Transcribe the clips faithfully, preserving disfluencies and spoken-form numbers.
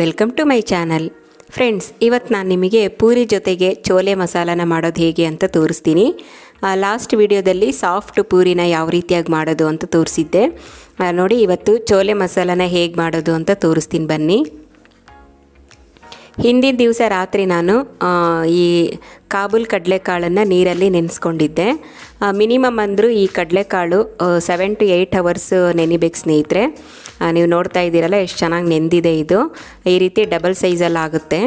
Welcome to my channel friends, ಇವತ್ತು ನಾನು ನಿಮಗೆ ಪೂರಿ ಜೊತೆಗೆ ಚೋಲೆ ಮಸಾಲಾನ ಮಾಡೋದು ಹೇಗೆ ಅಂತ ತೋರಿಸ್ತೀನಿ. ಲಾಸ್ಟ್ ವಿಡಿಯೋದಲ್ಲಿ ಸಾಫ್ಟ್ ಪೂರಿನ ಯಾವ ರೀತಿಯಾಗಿ ಮಾಡೋದು ಅಂತ ತೋರಿಸಿದ್ದೆ. ನೋಡಿ, ಇವತ್ತು ಚೋಲೆ ಮಸಾಲಾನ ಹೇಗೆ ಮಾಡೋದು ಅಂತ ತೋರಿಸ್ತೀನಿ ಬನ್ನಿ. ಹಿಂದಿನ ದಿವಸ ರಾತ್ರಿ ನಾನು ಈ ಕಾಬೂಲ್ ಕಡಲೆಕಾಳನ್ನು ನೀರಲ್ಲಿ ನೆನೆಸ್ಕೊಂಡಿದ್ದೆ. ಮಿನಿಮಮ್ ಅಂದರೂ ಈ ಕಡಲೆಕಾಳು ಸೆವೆನ್ ಟು ಏಯ್ಟ್ ಅವರ್ಸ್ ನೆನಿಬೇಕು ಸ್ನೇಹಿತರೆ. ನೀವು ನೋಡ್ತಾ ಇದ್ದೀರಲ್ಲ ಎಷ್ಟು ಚೆನ್ನಾಗಿ ನೆಂದಿದೆ ಇದು. ಈ ರೀತಿ ಡಬಲ್ ಸೈಜಲ್ಲಿ ಆಗುತ್ತೆ.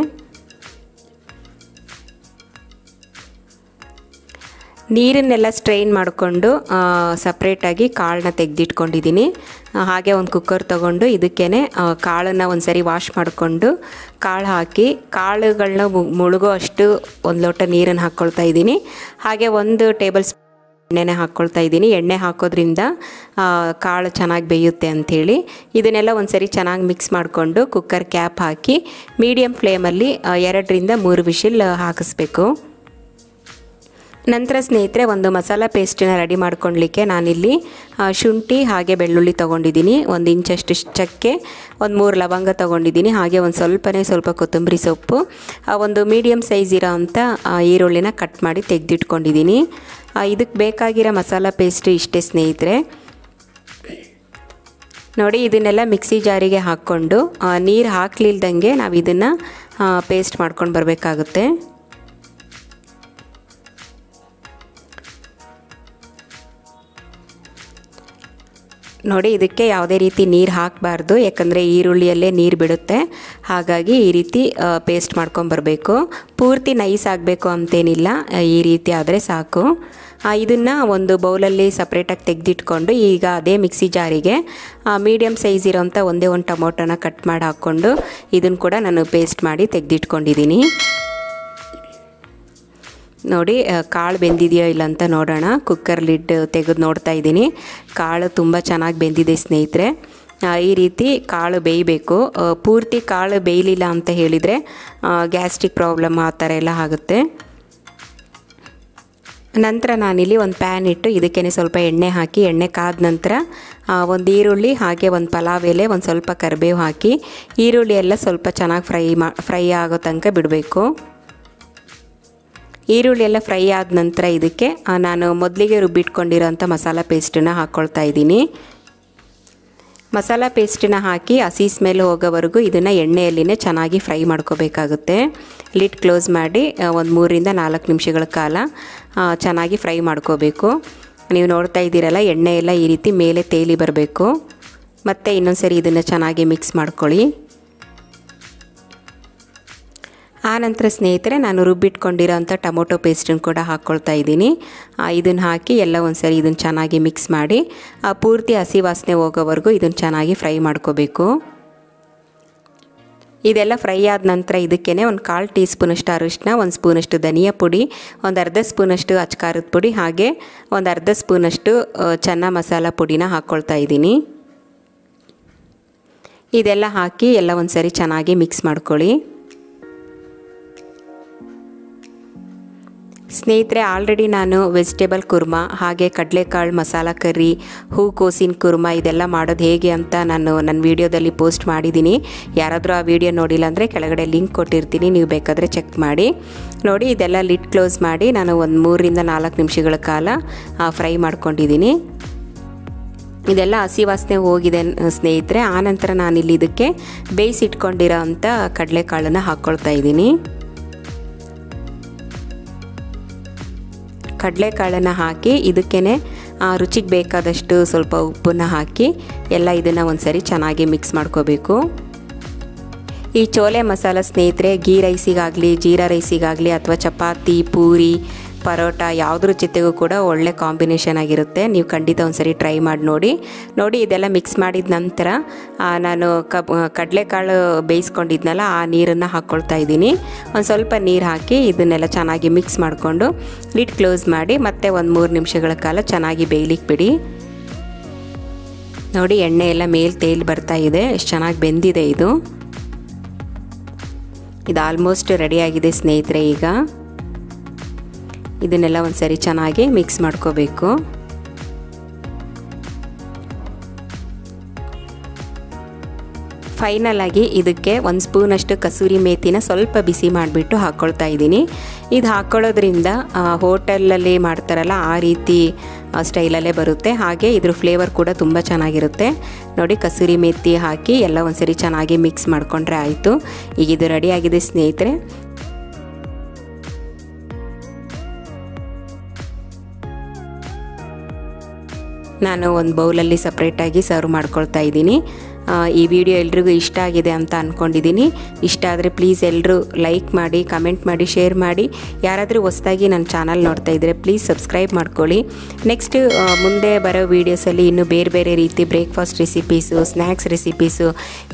ನೀರನ್ನೆಲ್ಲ ಸ್ಟ್ರೈನ್ ಮಾಡಿಕೊಂಡು ಸಪ್ರೇಟಾಗಿ ಕಾಳನ್ನ ತೆಗೆದಿಟ್ಕೊಂಡಿದ್ದೀನಿ. ಹಾಗೆ ಒಂದು ಕುಕ್ಕರ್ ತೊಗೊಂಡು ಇದಕ್ಕೇ ಕಾಳನ್ನು ಒಂದು ಸರಿ ವಾಶ್ ಮಾಡಿಕೊಂಡು ಕಾಳು ಹಾಕಿ ಕಾಳುಗಳನ್ನ ಮುಳುಗೋ ಅಷ್ಟು ಒಂದು ಲೋಟ ನೀರನ್ನು ಹಾಕ್ಕೊಳ್ತಾ ಇದ್ದೀನಿ. ಹಾಗೆ ಒಂದು ಟೇಬಲ್ ಸ್ಪೂನ್ ಎಣ್ಣೆನೇ ಹಾಕ್ಕೊಳ್ತಾ ಇದ್ದೀನಿ. ಎಣ್ಣೆ ಹಾಕೋದ್ರಿಂದ ಕಾಳು ಚೆನ್ನಾಗಿ ಬೇಯುತ್ತೆ ಅಂಥೇಳಿ ಇದನ್ನೆಲ್ಲ ಒಂದು ಸರಿ ಚೆನ್ನಾಗಿ ಮಿಕ್ಸ್ ಮಾಡಿಕೊಂಡು ಕುಕ್ಕರ್ ಕ್ಯಾಪ್ ಹಾಕಿ ಮೀಡಿಯಮ್ ಫ್ಲೇಮಲ್ಲಿ ಎರಡರಿಂದ ಮೂರು ವಿಶಿಲ್ ಹಾಕಿಸ್ಬೇಕು. ನಂತರ ಸ್ನೇಹಿತರೆ, ಒಂದು ಮಸಾಲ ಪೇಸ್ಟನ್ನ ರೆಡಿ ಮಾಡ್ಕೊಳ್ಳಲಿಕ್ಕೆ ನಾನಿಲ್ಲಿ ಶುಂಠಿ ಹಾಗೆ ಬೆಳ್ಳುಳ್ಳಿ ತೊಗೊಂಡಿದ್ದೀನಿ. ಒಂದು ಇಂಚಷ್ಟು ಚಕ್ಕೆ, ಒಂದು ಮೂರು ಲವಂಗ ತೊಗೊಂಡಿದ್ದೀನಿ. ಹಾಗೆ ಒಂದು ಸ್ವಲ್ಪನೇ ಸ್ವಲ್ಪ ಕೊತ್ತಂಬರಿ ಸೊಪ್ಪು, ಒಂದು ಮೀಡಿಯಮ್ ಸೈಜ್ ಇರೋ ಅಂಥ ಈರುಳ್ಳಿನ ಕಟ್ ಮಾಡಿ ತೆಗೆದಿಟ್ಕೊಂಡಿದ್ದೀನಿ. ಇದಕ್ಕೆ ಬೇಕಾಗಿರೋ ಮಸಾಲ ಪೇಸ್ಟ್ ಇಷ್ಟೇ ಸ್ನೇಹಿತರೆ. ನೋಡಿ, ಇದನ್ನೆಲ್ಲ ಮಿಕ್ಸಿ ಜಾರಿಗೆ ಹಾಕ್ಕೊಂಡು ನೀರು ಹಾಕ್ಲಿಲ್ದಂಗೆ ನಾವು ಇದನ್ನು ಪೇಸ್ಟ್ ಮಾಡ್ಕೊಂಡು ಬರಬೇಕಾಗುತ್ತೆ. ನೋಡಿ, ಇದಕ್ಕೆ ಯಾವುದೇ ರೀತಿ ನೀರು ಹಾಕಬಾರ್ದು, ಯಾಕಂದರೆ ಈರುಳ್ಳಿಯಲ್ಲೇ ನೀರು ಬಿಡುತ್ತೆ. ಹಾಗಾಗಿ ಈ ರೀತಿ ಪೇಸ್ಟ್ ಮಾಡ್ಕೊಂಬರಬೇಕು. ಪೂರ್ತಿ ನೈಸ್ ಆಗಬೇಕು ಅಂತೇನಿಲ್ಲ, ಈ ರೀತಿ ಆದರೆ ಸಾಕು. ಇದನ್ನು ಒಂದು ಬೌಲಲ್ಲಿ ಸಪ್ರೇಟಾಗಿ ತೆಗೆದಿಟ್ಕೊಂಡು ಈಗ ಅದೇ ಮಿಕ್ಸಿ ಜಾರಿಗೆ ಮೀಡಿಯಮ್ ಸೈಜ್ ಇರೋಂಥ ಒಂದೇ ಒಂದು ಟೊಮೊಟೊನ ಕಟ್ ಮಾಡಿ ಹಾಕ್ಕೊಂಡು ಇದನ್ನು ಕೂಡ ನಾನು ಪೇಸ್ಟ್ ಮಾಡಿ ತೆಗೆದಿಟ್ಕೊಂಡಿದ್ದೀನಿ. ನೋಡಿ, ಕಾಳು ಬೆಂದಿದೆಯೋ ಇಲ್ಲ ಅಂತ ನೋಡೋಣ. ಕುಕ್ಕರ್ ಲಿಡ್ ತೆಗೆದು ನೋಡ್ತಾ ಇದ್ದೀನಿ. ಕಾಳು ತುಂಬ ಚೆನ್ನಾಗಿ ಬೆಂದಿದೆ ಸ್ನೇಹಿತರೆ. ಈ ರೀತಿ ಕಾಳು ಬೇಯಬೇಕು. ಪೂರ್ತಿ ಕಾಳು ಬೇಯಲಿಲ್ಲ ಅಂತ ಹೇಳಿದರೆ ಗ್ಯಾಸ್ಟ್ರಿಕ್ ಪ್ರಾಬ್ಲಮ್ ಆ ಥರ ಎಲ್ಲ ಆಗುತ್ತೆ. ನಂತರ ನಾನಿಲ್ಲಿ ಒಂದು ಪ್ಯಾನ್ ಇಟ್ಟು ಇದಕ್ಕೇನೆ ಸ್ವಲ್ಪ ಎಣ್ಣೆ ಹಾಕಿ, ಎಣ್ಣೆ ಕಾದ ನಂತರ ಒಂದು ಈರುಳ್ಳಿ ಹಾಗೆ ಒಂದು ಪಲಾವ್ ಎಲೆ, ಒಂದು ಸ್ವಲ್ಪ ಕರಿಬೇವು ಹಾಕಿ ಈರುಳ್ಳಿ ಎಲ್ಲ ಸ್ವಲ್ಪ ಚೆನ್ನಾಗಿ ಫ್ರೈ ಮಾ ಫ್ರೈ ಆಗೋ ತನಕ ಬಿಡಬೇಕು. ಈರುಳ್ಳಿ ಎಲ್ಲ ಫ್ರೈ ಆದ ನಂತರ ಇದಕ್ಕೆ ನಾನು ಮೊದಲಿಗೆ ರುಬ್ಬಿಟ್ಕೊಂಡಿರೋಂಥ ಮಸಾಲ ಪೇಸ್ಟನ್ನು ಹಾಕ್ಕೊಳ್ತಾ ಇದ್ದೀನಿ. ಮಸಾಲ ಪೇಸ್ಟನ್ನು ಹಾಕಿ ಹಸಿ ಸ್ಮೆಲ್ ಹೋಗೋವರೆಗೂ ಇದನ್ನು ಎಣ್ಣೆಯಲ್ಲಿನೇ ಚೆನ್ನಾಗಿ ಫ್ರೈ ಮಾಡ್ಕೋಬೇಕಾಗುತ್ತೆ. ಲಿಡ್ ಕ್ಲೋಸ್ ಮಾಡಿ ಒಂದು ಮೂರರಿಂದ ನಾಲ್ಕು ನಿಮಿಷಗಳ ಕಾಲ ಚೆನ್ನಾಗಿ ಫ್ರೈ ಮಾಡ್ಕೋಬೇಕು. ನೀವು ನೋಡ್ತಾ ಇದ್ದೀರಲ್ಲ, ಎಣ್ಣೆ ಎಲ್ಲ ಈ ರೀತಿ ಮೇಲೆ ತೇಲಿ ಬರಬೇಕು. ಮತ್ತು ಇನ್ನೊಂದು ಸರಿ ಇದನ್ನು ಚೆನ್ನಾಗಿ ಮಿಕ್ಸ್ ಮಾಡ್ಕೊಳ್ಳಿ. ಆನಂತರ ಸ್ನೇಹಿತರೆ, ನಾನು ರುಬ್ಬಿಟ್ಕೊಂಡಿರೋಂಥ ಟೊಮೊಟೊ ಪೇಸ್ಟನ್ನು ಕೂಡ ಹಾಕ್ಕೊಳ್ತಾ ಇದ್ದೀನಿ. ಇದನ್ನು ಹಾಕಿ ಎಲ್ಲ ಒಂದು ಸರಿ ಇದನ್ನು ಚೆನ್ನಾಗಿ ಮಿಕ್ಸ್ ಮಾಡಿ ಪೂರ್ತಿ ಹಸಿ ವಾಸನೆ ಹೋಗೋವರೆಗೂ ಇದನ್ನು ಚೆನ್ನಾಗಿ ಫ್ರೈ ಮಾಡ್ಕೋಬೇಕು. ಇದೆಲ್ಲ ಫ್ರೈ ಆದ ನಂತರ ಇದಕ್ಕೇನೆ ಒಂದು ಕಾಲು ಟೀ ಸ್ಪೂನಷ್ಟು ಅರಿಶಿನ, ಒಂದು ಸ್ಪೂನಷ್ಟು ಧನಿಯಾ ಪುಡಿ, ಒಂದು ಅರ್ಧ ಸ್ಪೂನಷ್ಟು ಅಚ್ಕಾರದ ಪುಡಿ, ಹಾಗೆ ಒಂದು ಅರ್ಧ ಸ್ಪೂನಷ್ಟು ಚನ್ನಾ ಮಸಾಲ ಪುಡಿನ ಹಾಕ್ಕೊಳ್ತಾ ಇದ್ದೀನಿ. ಇದೆಲ್ಲ ಹಾಕಿ ಎಲ್ಲ ಒಂದು ಸರಿ ಚೆನ್ನಾಗಿ ಮಿಕ್ಸ್ ಮಾಡ್ಕೊಳ್ಳಿ. ಸ್ನೇಹಿತರೆ, ಆಲ್ರೆಡಿ ನಾನು ವೆಜಿಟೇಬಲ್ ಕುರ್ಮಾ ಹಾಗೆ ಕಡಲೆಕಾಳು ಮಸಾಲ ಕರ್ರಿ, ಹೂಕೋಸಿನ ಕುರ್ಮಾ ಇದೆಲ್ಲ ಮಾಡೋದು ಹೇಗೆ ಅಂತ ನಾನು ನನ್ನ ವೀಡಿಯೋದಲ್ಲಿ ಪೋಸ್ಟ್ ಮಾಡಿದ್ದೀನಿ. ಯಾರಾದರೂ ಆ ವಿಡಿಯೋ ನೋಡಿಲ್ಲ ಅಂದರೆ ಕೆಳಗಡೆ ಲಿಂಕ್ ಕೊಟ್ಟಿರ್ತೀನಿ, ನೀವು ಬೇಕಾದರೆ ಚೆಕ್ ಮಾಡಿ ನೋಡಿ. ಇದೆಲ್ಲ ಲಿಡ್ ಕ್ಲೋಸ್ ಮಾಡಿ ನಾನು ಒಂದು ಮೂರರಿಂದ ನಾಲ್ಕು ನಿಮಿಷಗಳ ಕಾಲ ಫ್ರೈ ಮಾಡ್ಕೊಂಡಿದ್ದೀನಿ. ಇದೆಲ್ಲ ಹಸಿ ವಾಸನೆ ಹೋಗಿದೆ ಸ್ನೇಹಿತರೆ. ಆನಂತರ ನಾನಿಲ್ಲಿ ಇದಕ್ಕೆ ಬೇಯಿಸಿಟ್ಕೊಂಡಿರೋ ಅಂಥ ಕಡಲೆಕಾಳನ್ನು ಹಾಕ್ಕೊಳ್ತಾ ಇದ್ದೀನಿ. ಕಡಲೆಕಾಳನ್ನು ಹಾಕಿ ಇದಕ್ಕೇ ರುಚಿಗೆ ಬೇಕಾದಷ್ಟು ಸ್ವಲ್ಪ ಉಪ್ಪನ್ನು ಹಾಕಿ ಎಲ್ಲ ಇದನ್ನು ಒಂದು ಸರಿ ಚೆನ್ನಾಗಿ ಮಿಕ್ಸ್ ಮಾಡ್ಕೋಬೇಕು. ಈ ಚೋಲೆ ಮಸಾಲ ಸ್ನೇಹಿತರೆ ಗೀ ರೈಸಿಗಾಗಲಿ, ಜೀರಾ ರೈಸಿಗಾಗಲಿ, ಅಥವಾ ಚಪಾತಿ, ಪೂರಿ, ಪರೋಟ ಯಾವುದ್ರ ಜೊತೆಗೂ ಕೂಡ ಒಳ್ಳೆ ಕಾಂಬಿನೇಷನ್ ಆಗಿರುತ್ತೆ. ನೀವು ಖಂಡಿತ ಒಂದು ಸರಿ ಟ್ರೈ ಮಾಡಿ ನೋಡಿ. ನೋಡಿ, ಇದೆಲ್ಲ ಮಿಕ್ಸ್ ಮಾಡಿದ ನಂತರ ನಾನು ಕಬ್ ಕಡಲೆಕಾಳು ಬೇಯಿಸ್ಕೊಂಡಿದ್ನಲ್ಲ, ಆ ನೀರನ್ನು ಹಾಕ್ಕೊಳ್ತಾ ಇದ್ದೀನಿ. ಒಂದು ಸ್ವಲ್ಪ ನೀರು ಹಾಕಿ ಇದನ್ನೆಲ್ಲ ಚೆನ್ನಾಗಿ ಮಿಕ್ಸ್ ಮಾಡಿಕೊಂಡು ಲಿಡ್ ಕ್ಲೋಸ್ ಮಾಡಿ ಮತ್ತೆ ಒಂದು ಮೂರು ನಿಮಿಷಗಳ ಕಾಲ ಚೆನ್ನಾಗಿ ಬೇಯಲಿಕ್ಕೆ ಬಿಡಿ. ನೋಡಿ, ಎಣ್ಣೆ ಎಲ್ಲ ಮೇಲೆ ತೇಲಿ ಬರ್ತಾ ಇದೆ. ಎಷ್ಟು ಚೆನ್ನಾಗಿ ಬೆಂದಿದೆ ಇದು. ಇದು ಆಲ್ಮೋಸ್ಟ್ ರೆಡಿಯಾಗಿದೆ ಸ್ನೇಹಿತರೆ. ಈಗ ಇದನ್ನೆಲ್ಲ ಒಂದು ಸರಿ ಚೆನ್ನಾಗಿ ಮಿಕ್ಸ್ ಮಾಡ್ಕೋಬೇಕು. ಫೈನಲ್ ಆಗಿ ಇದಕ್ಕೆ ಒಂದು ಸ್ಪೂನ್ ಅಷ್ಟು ಕಸೂರಿ ಮೇಥಿನ ಸ್ವಲ್ಪ ಬಿಸಿ ಮಾಡಿಬಿಟ್ಟು ಹಾಕೊಳ್ಳತಾ ಇದೀನಿ। ಇದು ಹಾಕೊಳ್ಳೋದ್ರಿಂದ ಹೋಟೆಲ್ ಅಲ್ಲಿ ಮಾಡ್ತಾರಲ್ಲ ಆ ರೀತಿ ಸ್ಟೈಲ್ ಅಲ್ಲೇ ಬರುತ್ತೆ, ಹಾಗೆ ಇದರ ಫ್ಲೇವರ್ ಕೂಡ ತುಂಬಾ ಚೆನ್ನಾಗಿರುತ್ತೆ। ನೋಡಿ ಕಸೂರಿ ಮೇಥಿ ಹಾಕಿ ಎಲ್ಲ ಒಂದ್ಸರಿ ಚೆನ್ನಾಗಿ ಮಿಕ್ಸ್ ಮಾಡ್ಕೊಂಡ್ರೆ ಆಯ್ತು। ಈಗ ಇದು ರೆಡಿ ಆಗಿದೆ ಸ್ನೇಹಿತರೆ। ನಾನು ಒಂದು ಬೌಲಲ್ಲಿ ಸೆಪರೇಟ್ ಆಗಿ ಸರ್ವ್ ಮಾಡ್ಕೊಳ್ತಾ ಇದ್ದೀನಿ। ಈ ವಿಡಿಯೋ ಎಲ್ಲರಿಗೂ ಇಷ್ಟ ಆಗಿದೆ ಅಂತ ಅನ್ಕೊಂಡಿದ್ದೀನಿ। ಇಷ್ಟ ಆದರೆ ಪ್ಲೀಸ್ ಎಲ್ಲರೂ ಲೈಕ್ ಮಾಡಿ, ಕಮೆಂಟ್ ಮಾಡಿ, ಶೇರ್ ಮಾಡಿ। ಯಾರಾದರೂ ಹೊಸದಾಗಿ ನನ್ನ ಚಾನಲ್ ನೋಡ್ತಾ ಇದ್ದರೆ ಪ್ಲೀಸ್ ಸಬ್ಸ್ಕ್ರೈಬ್ ಮಾಡ್ಕೊಳ್ಳಿ। ನೆಕ್ಸ್ಟ್ ಮುಂದೆ ಬರೋ ವೀಡಿಯೋಸಲ್ಲಿ ಇನ್ನೂ ಬೇರೆ ಬೇರೆ ರೀತಿ ಬ್ರೇಕ್ಫಾಸ್ಟ್ ರೆಸಿಪೀಸು, ಸ್ನ್ಯಾಕ್ಸ್ ರೆಸಿಪೀಸು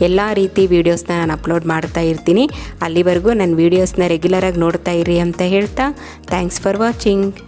ಎಲ್ಲ ರೀತಿ ವೀಡಿಯೋಸ್ನ ನಾನು ಅಪ್ಲೋಡ್ ಮಾಡ್ತಾ ಇರ್ತೀನಿ। ಅಲ್ಲಿವರೆಗೂ ನನ್ನ ವೀಡಿಯೋಸ್ನ ರೆಗ್ಯುಲರಾಗಿ ನೋಡ್ತಾ ಇರಿ ಅಂತ ಹೇಳ್ತಾ ಥ್ಯಾಂಕ್ಸ್ ಫಾರ್ ವಾಚಿಂಗ್।